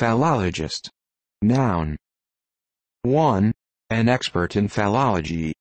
Phallologist. Noun. 1. An expert in phallology,